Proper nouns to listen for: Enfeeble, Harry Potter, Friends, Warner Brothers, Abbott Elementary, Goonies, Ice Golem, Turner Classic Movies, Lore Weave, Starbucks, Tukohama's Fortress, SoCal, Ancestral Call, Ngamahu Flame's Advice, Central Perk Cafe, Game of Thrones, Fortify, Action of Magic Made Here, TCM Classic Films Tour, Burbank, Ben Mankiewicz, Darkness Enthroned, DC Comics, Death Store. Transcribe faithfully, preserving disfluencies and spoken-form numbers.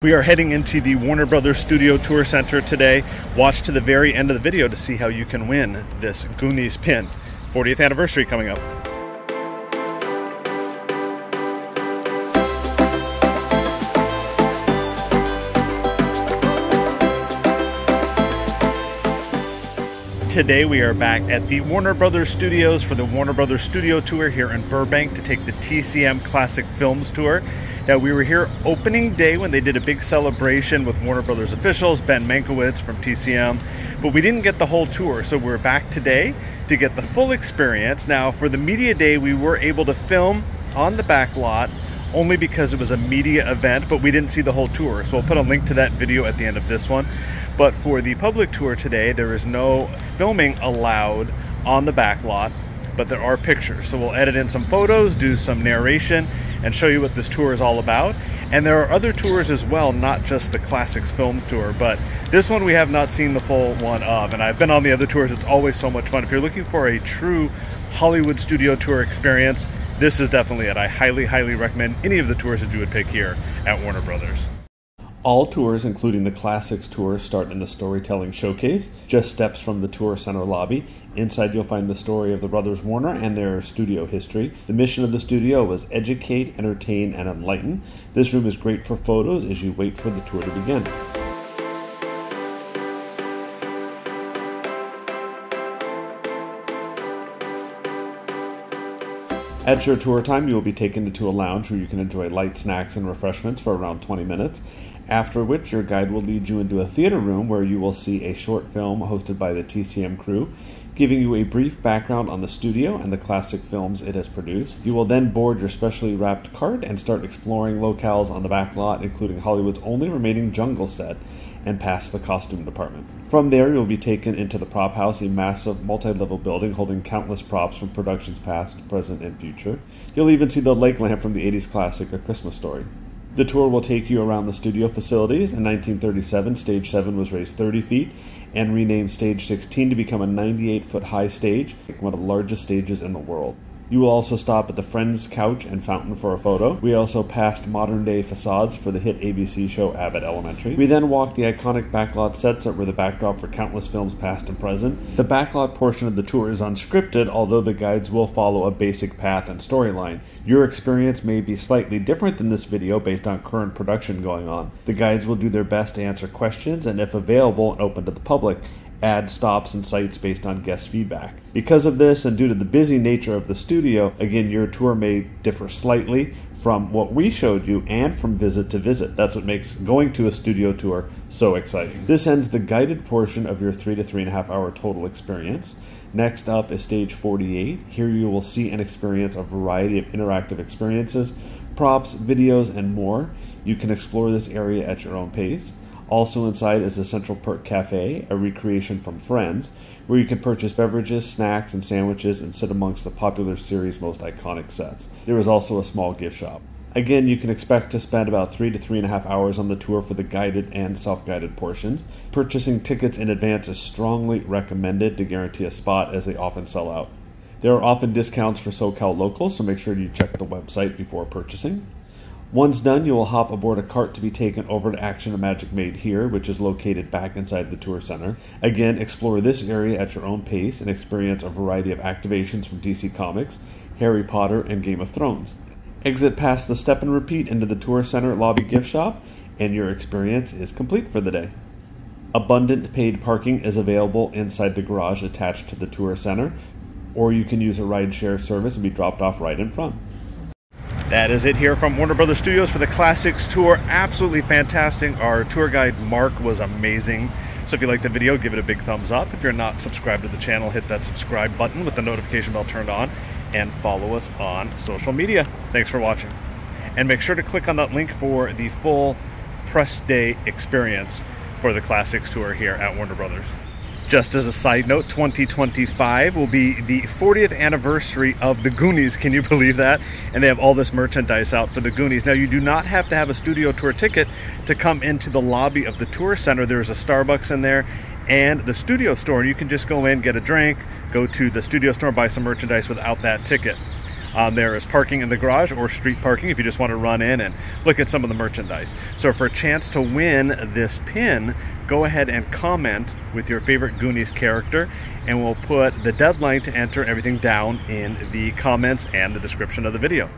We are heading into the Warner Brothers Studio Tour Center today. Watch to the very end of the video to see how you can win this Goonies pin. fortieth anniversary coming up. Today we are back at the Warner Brothers Studios for the Warner Brothers Studio Tour here in Burbank to take the T C M Classic Films Tour. Now, we were here opening day when they did a big celebration with Warner Brothers officials, Ben Mankiewicz from T C M, but we didn't get the whole tour, so we're back today to get the full experience. Now, for the media day, we were able to film on the back lot only because it was a media event, but we didn't see the whole tour, so we'll put a link to that video at the end of this one. But for the public tour today, there is no filming allowed on the back lot, but there are pictures, so we'll edit in some photos, do some narration, and show you what this tour is all about. And there are other tours as well, not just the Classics Film Tour, but this one we have not seen the full one of, and I've been on the other tours. It's always so much fun. If you're looking for a true Hollywood studio tour experience, this is definitely it. I highly, highly recommend any of the tours that you would pick here at Warner Brothers. All tours, including the Classics Tour, start in the Storytelling Showcase, just steps from the Tour Center lobby. Inside you'll find the story of the Brothers Warner and their studio history. The mission of the studio was educate, entertain, and enlighten. This room is great for photos as you wait for the tour to begin. At your tour time, you will be taken to a lounge where you can enjoy light snacks and refreshments for around twenty minutes, after which your guide will lead you into a theater room where you will see a short film hosted by the T C M crew, giving you a brief background on the studio and the classic films it has produced. You will then board your specially wrapped cart and start exploring locales on the back lot, including Hollywood's only remaining jungle set, and past the costume department. From there, you'll be taken into the prop house, a massive multi-level building holding countless props from productions past, present, and future. You'll even see the lake lamp from the eighties classic A Christmas Story. The tour will take you around the studio facilities. In nineteen thirty-seven, Stage seven was raised thirty feet and renamed Stage sixteen to become a ninety-eight foot high stage, one of the largest stages in the world. You will also stop at the Friends couch and fountain for a photo. We also passed modern-day facades for the hit A B C show Abbott Elementary. We then walked the iconic backlot sets that were the backdrop for countless films past and present. The backlot portion of the tour is unscripted, although the guides will follow a basic path and storyline. Your experience may be slightly different than this video based on current production going on. The guides will do their best to answer questions and, if available and open to the public, add stops and sites based on guest feedback. Because of this, and due to the busy nature of the studio, again, your tour may differ slightly from what we showed you and from visit to visit. That's what makes going to a studio tour so exciting. This ends the guided portion of your three to three and a half hour total experience. Next up is Stage forty-eight. Here you will see and experience a variety of interactive experiences, props, videos, and more. You can explore this area at your own pace. Also inside is the Central Perk Cafe, a recreation from Friends, where you can purchase beverages, snacks, and sandwiches and sit amongst the popular series' most iconic sets. There is also a small gift shop. Again, you can expect to spend about three to three and a half hours on the tour for the guided and self-guided portions. Purchasing tickets in advance is strongly recommended to guarantee a spot, as they often sell out. There are often discounts for SoCal locals, so make sure you check the website before purchasing. Once done, you will hop aboard a cart to be taken over to Action of Magic Made Here, which is located back inside the tour center. Again, explore this area at your own pace and experience a variety of activations from D C Comics, Harry Potter, and Game of Thrones. Exit past the step and repeat into the tour center lobby gift shop, and your experience is complete for the day. Abundant paid parking is available inside the garage attached to the tour center, or you can use a rideshare service and be dropped off right in front. That is it here from Warner Brothers Studios for the Classics Tour. Absolutely fantastic. Our tour guide, Mark, was amazing. So if you like the video, give it a big thumbs up. If you're not subscribed to the channel, hit that subscribe button with the notification bell turned on, and follow us on social media. Thanks for watching. And make sure to click on that link for the full press day experience for the Classics Tour here at Warner Brothers. Just as a side note, twenty twenty-five will be the fortieth anniversary of the Goonies. Can you believe that? And they have all this merchandise out for the Goonies. Now, you do not have to have a studio tour ticket to come into the lobby of the tour center. There's a Starbucks in there and the studio store. You can just go in, get a drink, go to the studio store, buy some merchandise without that ticket. Um, there is parking in the garage or street parking if you just want to run in and look at some of the merchandise. So for a chance to win this pin, go ahead and comment with your favorite Goonies character, and we'll put the deadline to enter everything down in the comments and the description of the video.